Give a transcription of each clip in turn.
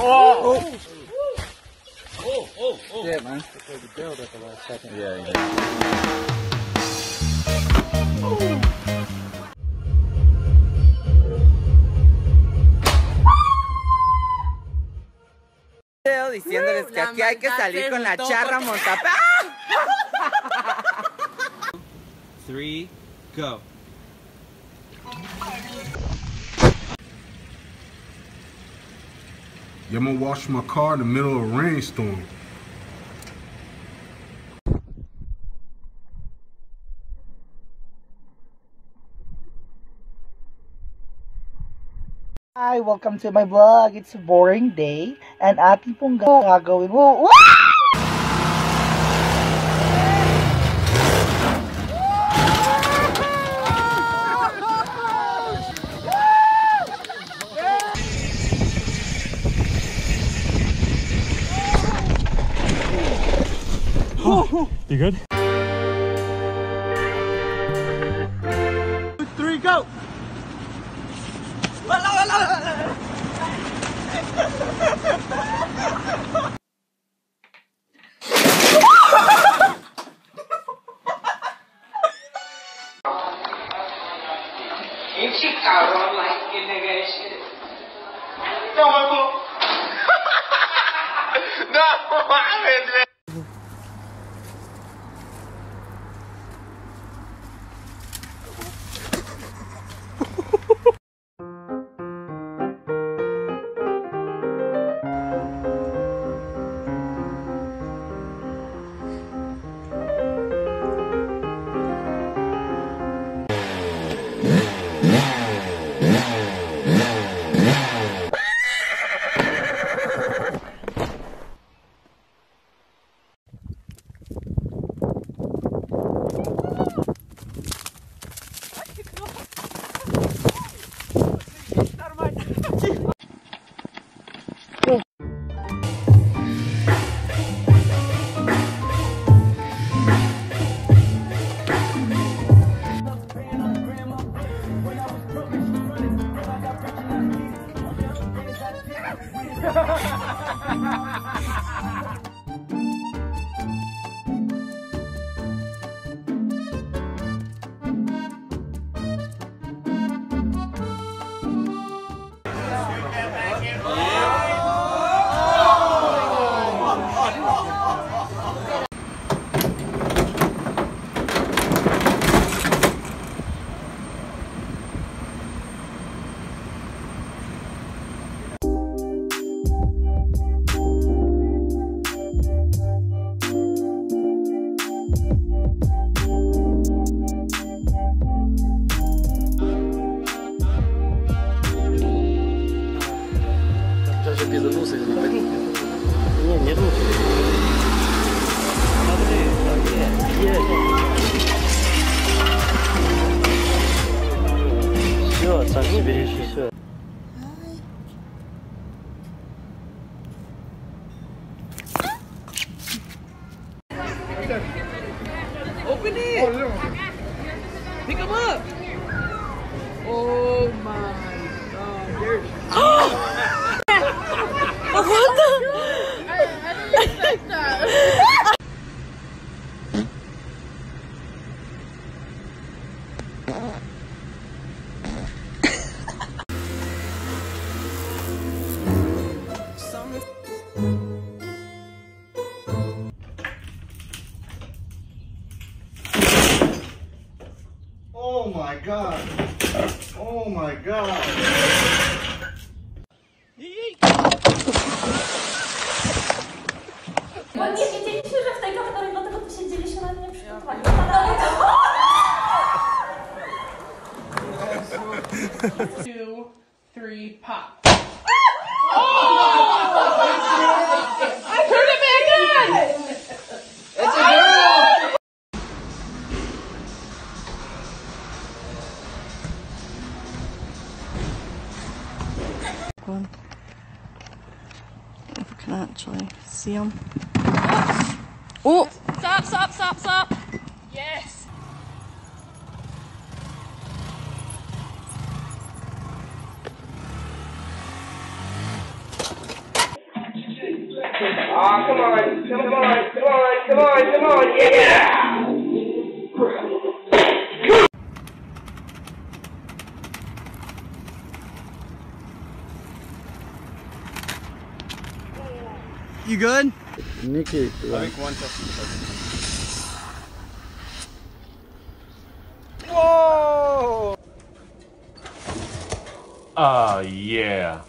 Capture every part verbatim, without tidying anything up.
Oh! Oh, oh, oh. Yeah, man. They build at the last second. Yeah, yeah. Oh. Diciéndoles que aquí hay que salir con la charra montapá. Three, go. Yeah, I'm gonna wash my car in the middle of a rainstorm. Hi, welcome to my vlog. It's a boring day and atin pong gagawin mo. Oh, you good? Two, three, go! She got on like in the shit. No, no, I didn't. Open it! Oh, no. Pick him up! Oh my god, there's. Oh! What the? I, I didn't expect that. Two, three, pop. Oh! I turned it back on! It's a girl! One. If we can actually see him. Oh! Stop, stop, stop, stop! Yes! Aw, come on, come on, come on, come on, come on, yeah! You good? Nikki. I think one touch. Whoa! Oh, yeah.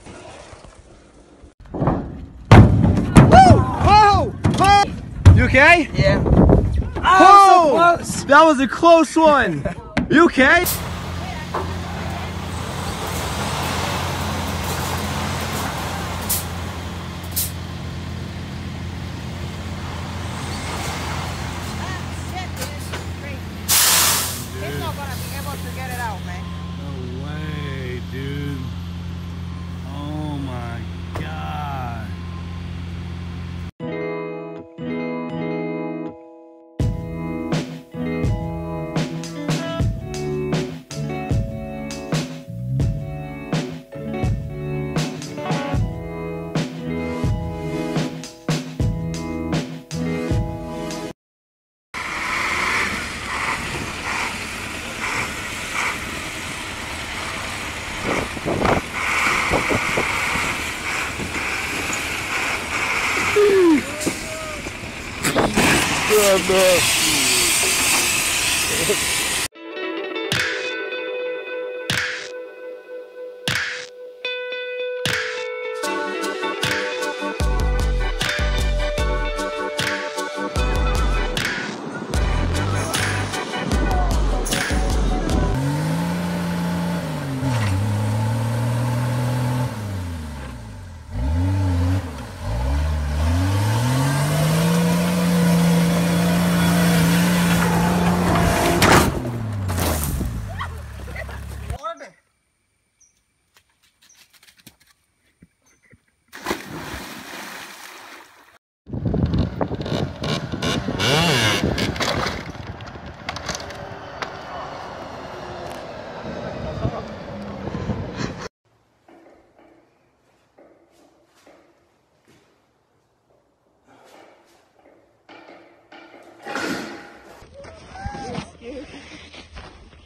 You okay? Yeah. Oh! So close. That was a close one! You okay? God, no.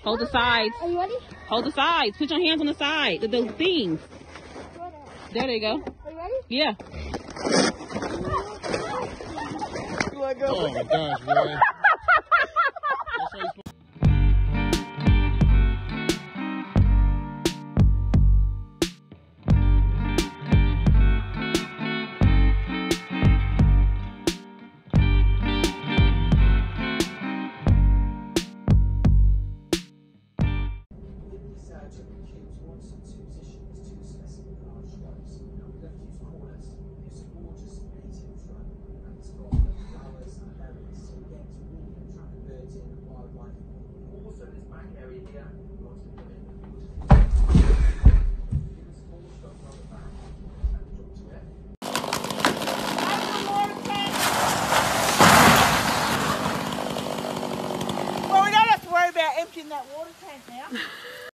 Hold the sides. Are you ready? Hold the sides. Put your hands on the side. The, the things. There they go. Are you ready? Yeah. Let go. Oh my gosh, man. Well, we don't have to worry about emptying that water tank now.